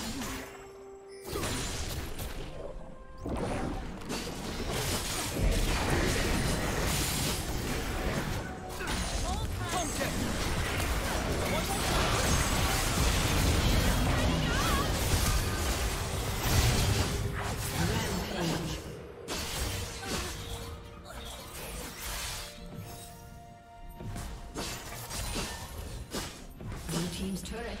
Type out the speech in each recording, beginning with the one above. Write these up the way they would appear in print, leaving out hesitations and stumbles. Blue team's turret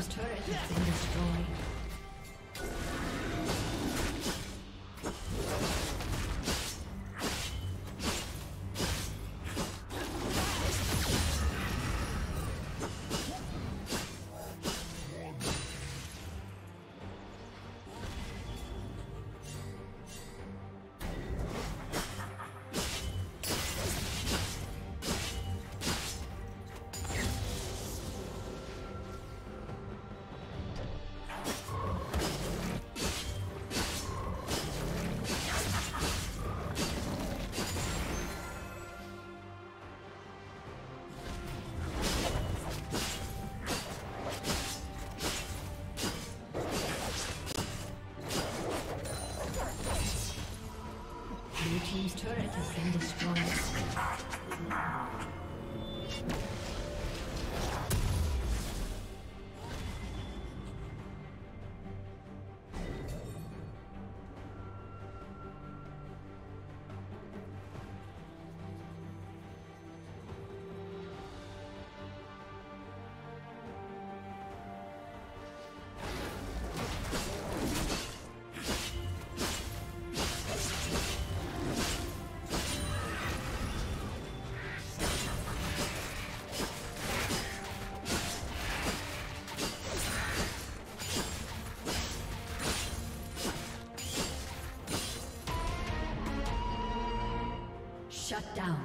Turret has been destroyed. Shut down.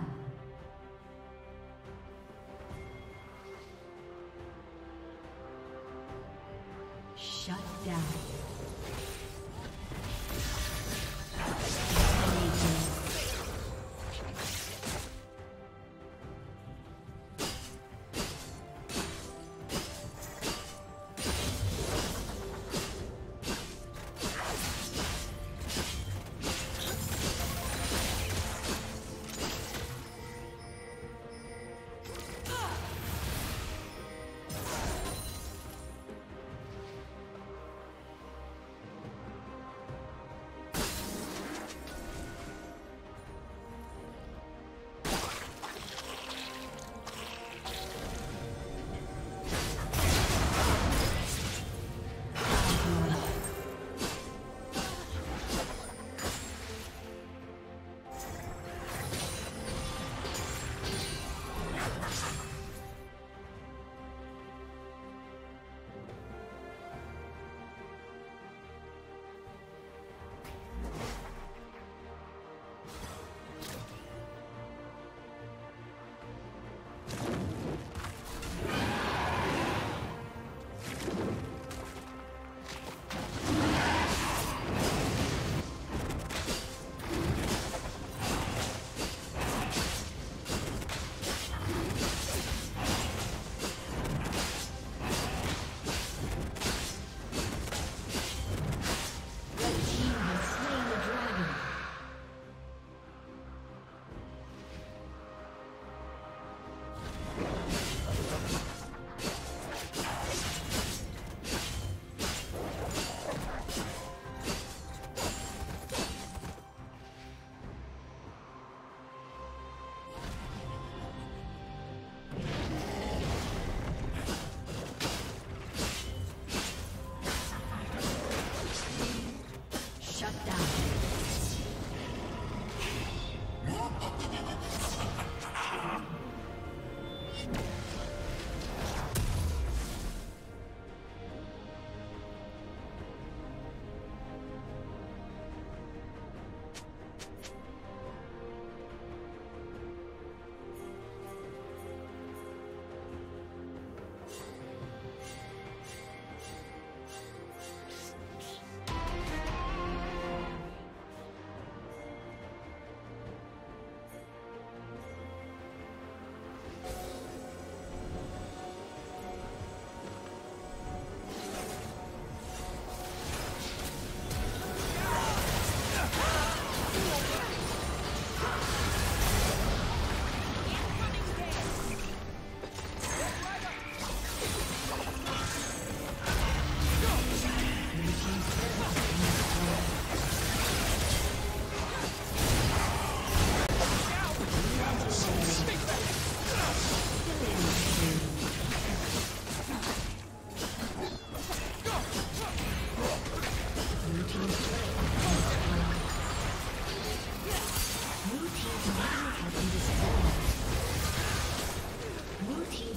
Shut down.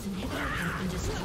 inhibitor has been destroyed.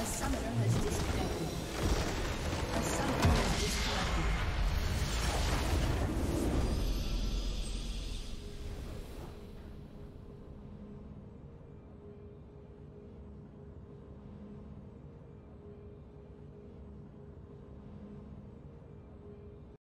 A summoner has